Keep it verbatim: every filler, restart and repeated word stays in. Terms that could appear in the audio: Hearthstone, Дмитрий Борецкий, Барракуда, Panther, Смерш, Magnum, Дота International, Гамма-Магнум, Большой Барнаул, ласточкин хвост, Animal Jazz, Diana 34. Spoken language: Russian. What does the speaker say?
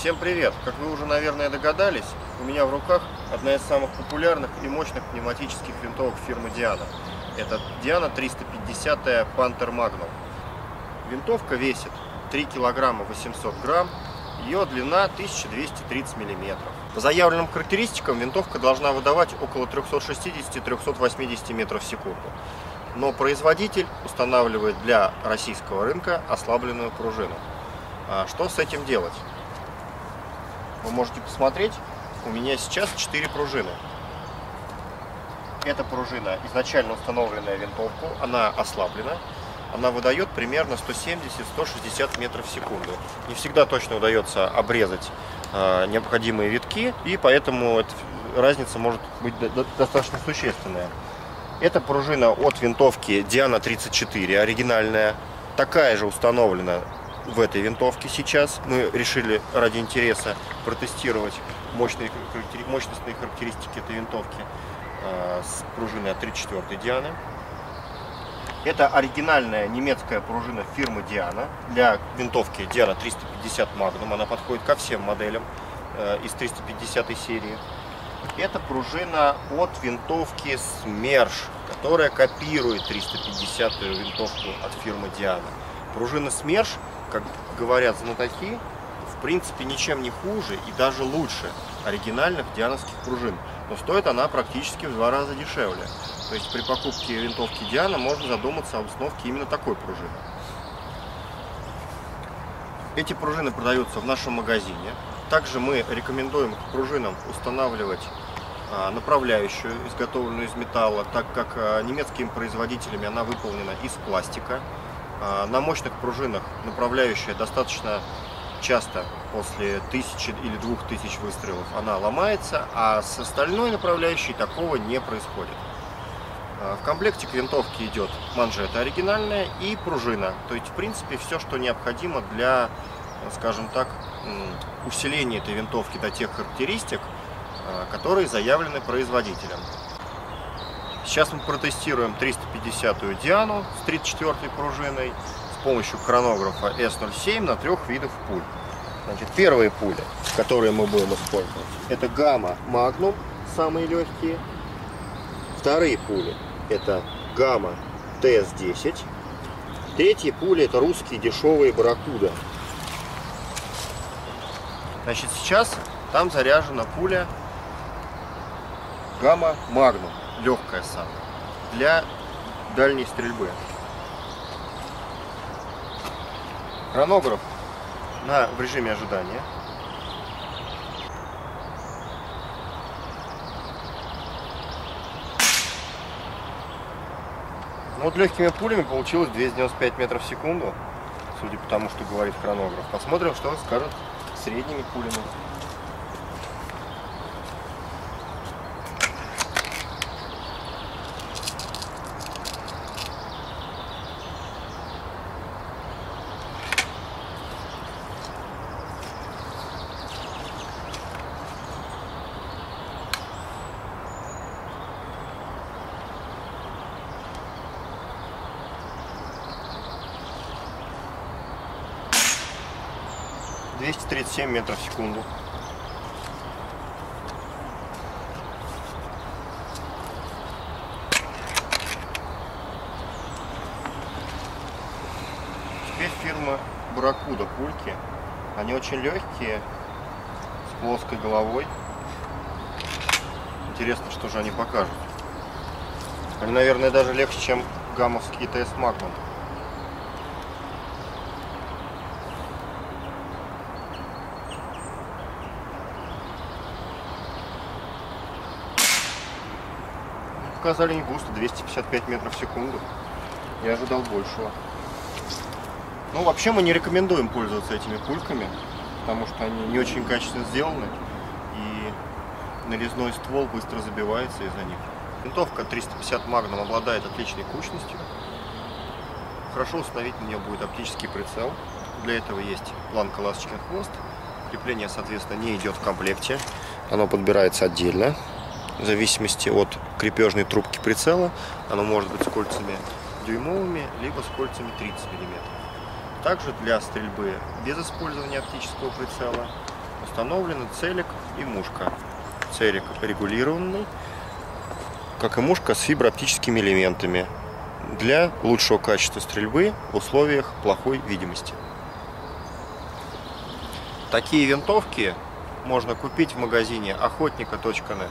Всем привет! Как вы уже, наверное, догадались, у меня в руках одна из самых популярных и мощных пневматических винтовок фирмы Diana. Это Diana триста пятьдесят Panther Magnum. Винтовка весит три килограмма восемьсот грамм, ее длина тысяча двести тридцать миллиметров. По заявленным характеристикам винтовка должна выдавать около трёхсот шестидесяти — трёхсот восьмидесяти метров в секунду. Но производитель устанавливает для российского рынка ослабленную пружину. А что с этим делать? Вы можете посмотреть, у меня сейчас четыре пружины. Эта пружина, изначально установленная в винтовку, она ослаблена. Она выдает примерно сто семьдесят — сто шестьдесят метров в секунду. Не всегда точно удается обрезать э, необходимые витки, и поэтому эта разница может быть до до достаточно существенная. Эта пружина от винтовки Diana тридцать четыре, оригинальная. Такая же установлена в этой винтовке сейчас. Мы решили ради интереса протестировать мощные, мощностные характеристики этой винтовки э, с пружиной от тридцать четвёртой Diana. Это оригинальная немецкая пружина фирмы Diana для винтовки Diana триста пятьдесят Magnum. Она подходит ко всем моделям э, из триста пятидесятой серии. Это пружина от винтовки Смерш, которая копирует триста пятидесятую винтовку от фирмы Diana. Пружина Смерш, как говорят знатоки, в принципе ничем не хуже и даже лучше оригинальных диановских пружин. Но стоит она практически в два раза дешевле. То есть при покупке винтовки Diana можно задуматься об установке именно такой пружины. Эти пружины продаются в нашем магазине. Также мы рекомендуем к пружинам устанавливать направляющую, изготовленную из металла, так как немецкими производителями она выполнена из пластика. На мощных пружинах направляющая достаточно часто после тысячи или двух тысяч выстрелов она ломается, а с остальной направляющей такого не происходит. В комплекте к винтовке идет манжета оригинальная и пружина. То есть, в принципе, все, что необходимо для, скажем так, усиления этой винтовки до тех характеристик, которые заявлены производителем. Сейчас мы протестируем триста пятидесятую Diana с тридцать четвёртой пружиной с помощью хронографа эс ноль семь на трех видах пуль. Значит, первые пули, которые мы будем использовать, это Гамма-Магнум, самые легкие. Вторые пули это Гамма-ТС десять. Третьи пули это русские дешевые Барракуда. Значит, сейчас там заряжена пуля Гамма-Магнум. Легкая самая, для дальней стрельбы. Хронограф на, в режиме ожидания. Ну, вот легкими пулями получилось двести девяносто пять метров в секунду, судя по тому, что говорит хронограф. Посмотрим, что скажет средними пулями. двести тридцать семь метров в секунду. Теперь фирма Барракуда пульки. Они очень легкие, с плоской головой. Интересно, что же они покажут. Они, наверное, даже легче, чем гаммовский ТС Magnum. Показали не густо, двести пятьдесят пять метров в секунду. Я ожидал большего. Ну, вообще мы не рекомендуем пользоваться этими пульками, потому что они не очень качественно сделаны, и нарезной ствол быстро забивается из-за них. Винтовка триста пятьдесят Magnum обладает отличной кучностью. Хорошо установить на нее будет оптический прицел. Для этого есть планка «Ласточкин хвост». Крепление, соответственно, не идет в комплекте. Оно подбирается отдельно. В зависимости от крепежной трубки прицела, оно может быть с кольцами дюймовыми, либо с кольцами тридцать миллиметров. Также для стрельбы без использования оптического прицела установлены целик и мушка. Целик регулированный, как и мушка, с фиброоптическими элементами для лучшего качества стрельбы в условиях плохой видимости. Такие винтовки можно купить в магазине охотника точка нет.